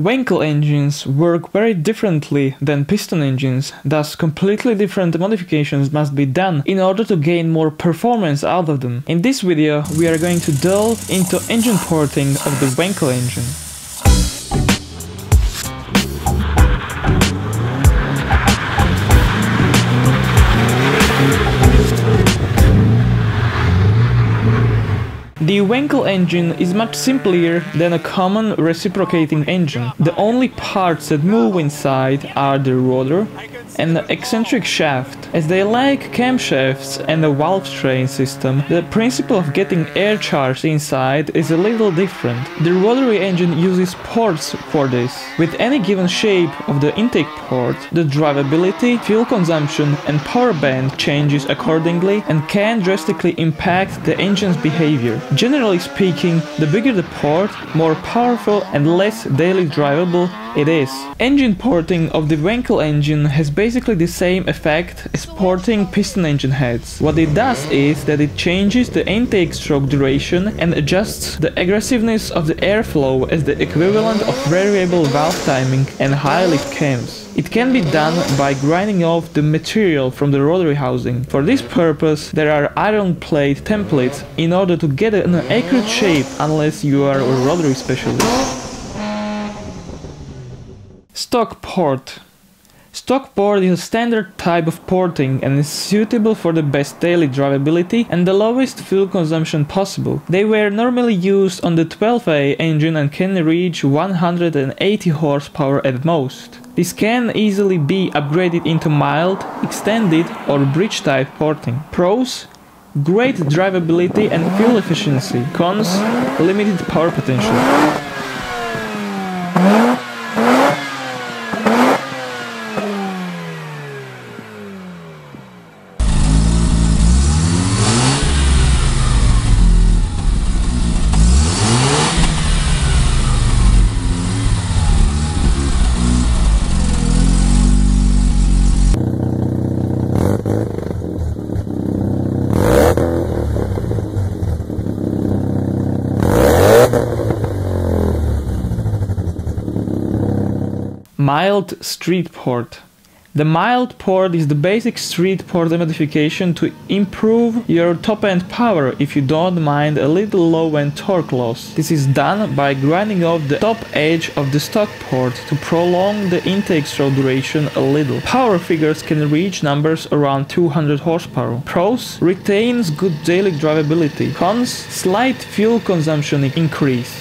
Wankel engines work very differently than piston engines, thus completely different modifications must be done in order to gain more performance out of them. In this video we are going to delve into engine porting of the Wankel engine. The Wankel engine is much simpler than a common reciprocating engine. The only parts that move inside are the rotor and the eccentric shaft. As they lack camshafts and a valve train system, the principle of getting air charge inside is a little different. The rotary engine uses ports for this. With any given shape of the intake port, the drivability, fuel consumption and power band changes accordingly and can drastically impact the engine's behavior. Generally speaking, the bigger the port, more powerful and less daily drivable it is. Engine porting of the Wankel engine has basically the same effect as porting piston engine heads. What it does is that it changes the intake stroke duration and adjusts the aggressiveness of the airflow as the equivalent of variable valve timing and high lift cams. It can be done by grinding off the material from the rotary housing. For this purpose, there are iron plate templates in order to get an accurate shape, unless you are a rotary specialist. Stock port. Stock port is a standard type of porting and is suitable for the best daily drivability and the lowest fuel consumption possible. They were normally used on the 12A engine and can reach 180 horsepower at most. This can easily be upgraded into mild, extended or bridge type porting. Pros: great drivability and fuel efficiency. Cons: limited power potential. Mild street port. The mild port is the basic street port modification to improve your top-end power if you don't mind a little low-end torque loss. This is done by grinding off the top edge of the stock port to prolong the intake stroke duration a little. Power figures can reach numbers around 200 horsepower. Pros: retains good daily drivability. Cons: slight fuel consumption increase.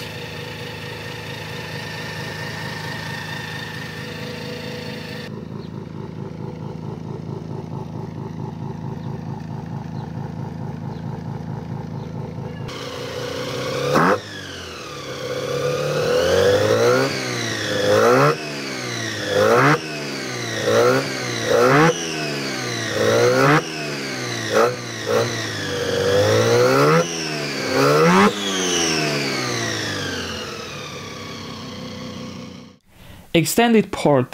Extended port.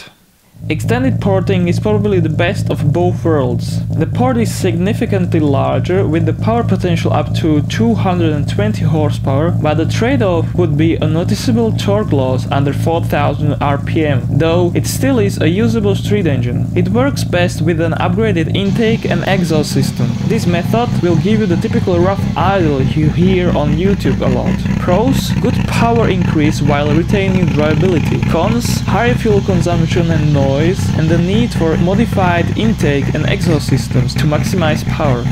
Extended porting is probably the best of both worlds. The port is significantly larger, with the power potential up to 220 horsepower, while the trade-off would be a noticeable torque loss under 4000 RPM, though it still is a usable street engine. It works best with an upgraded intake and exhaust system. This method will give you the typical rough idle you hear on YouTube a lot. Pros: good power increase while retaining drivability. Cons: higher fuel consumption and noise and the need for modified intake and exhaust systems to maximize power.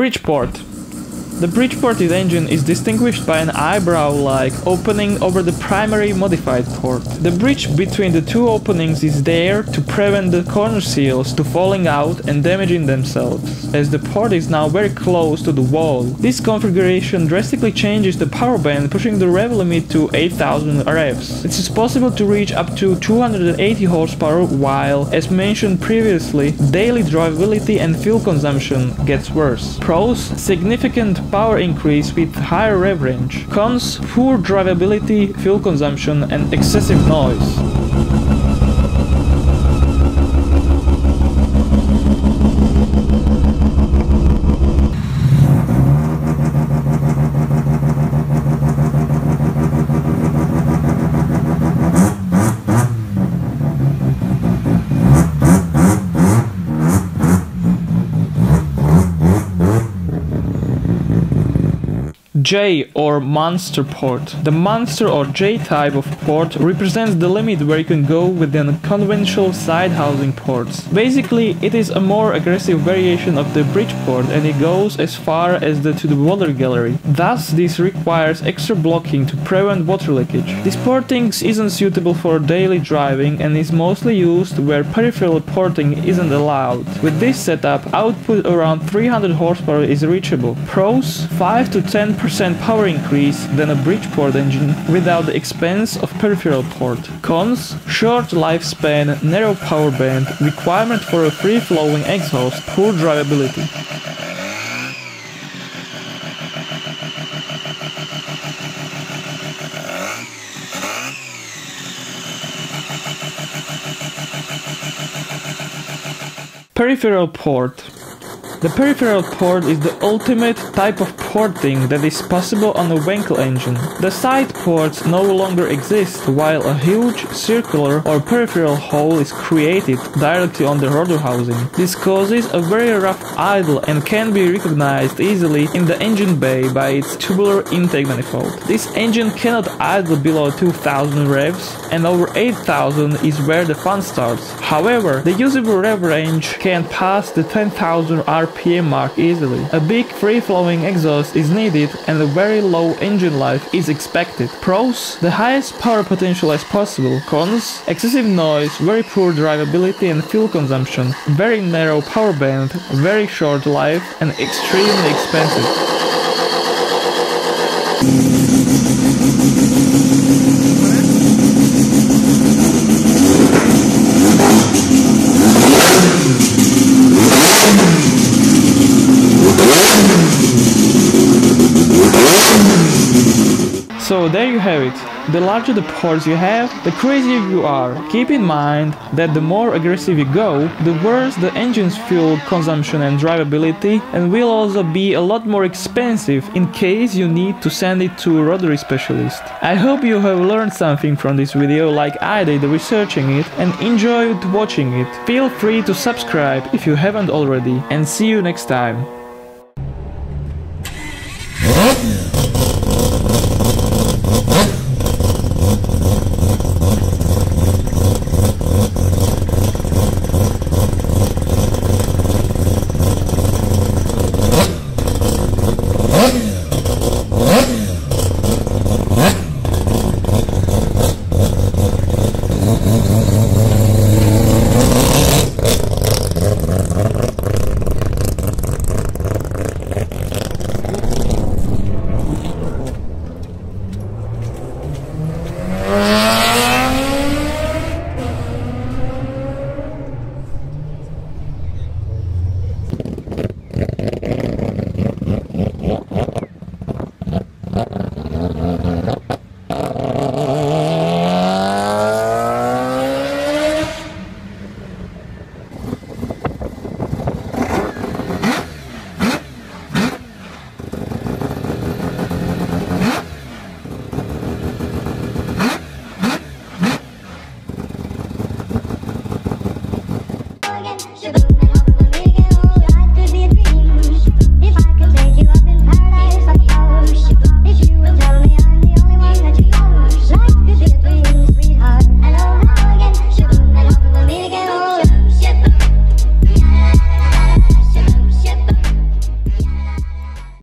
Bridgeport. The Bridgeport engine is distinguished by an eyebrow-like opening over the primary modified port. The bridge between the two openings is there to prevent the corner seals from falling out and damaging themselves, as the port is now very close to the wall. This configuration drastically changes the power band, pushing the rev limit to 8000 revs. It is possible to reach up to 280 horsepower while, as mentioned previously, daily drivability and fuel consumption gets worse. Pros: significant power increase with higher rev range comes poor drivability, fuel consumption and excessive noise. J or monster port. The monster or J type of port represents the limit where you can go with the unconventional side housing ports. Basically, it is a more aggressive variation of the Bridgeport and it goes as far as to the water gallery. Thus, this requires extra blocking to prevent water leakage. This porting isn't suitable for daily driving and is mostly used where peripheral porting isn't allowed. With this setup, output around 300 horsepower is reachable. Pros: 5 to 10% power increase than a Bridgeport engine without the expense of peripheral port. Cons: short lifespan, narrow power band, requirement for a free-flowing exhaust, poor drivability. Peripheral port. The peripheral port is the ultimate type of porting that is possible on a Wankel engine. The side ports no longer exist, while a huge circular or peripheral hole is created directly on the rotor housing. This causes a very rough idle and can be recognized easily in the engine bay by its tubular intake manifold. This engine cannot idle below 2000 revs, and over 8000 is where the fun starts. However, the usable rev range can pass the 10,000 RPM mark easily. A big free-flowing exhaust is needed and a very low engine life is expected. Pros: the highest power potential as possible. Cons: excessive noise, very poor drivability and fuel consumption, very narrow power band, very short life and extremely expensive. So there you have it. The larger the ports you have, the crazier you are. Keep in mind that the more aggressive you go, the worse the engine's fuel consumption and drivability, and will also be a lot more expensive in case you need to send it to a rotary specialist. I hope you have learned something from this video like I did researching it and enjoyed watching it. Feel free to subscribe if you haven't already, and see you next time.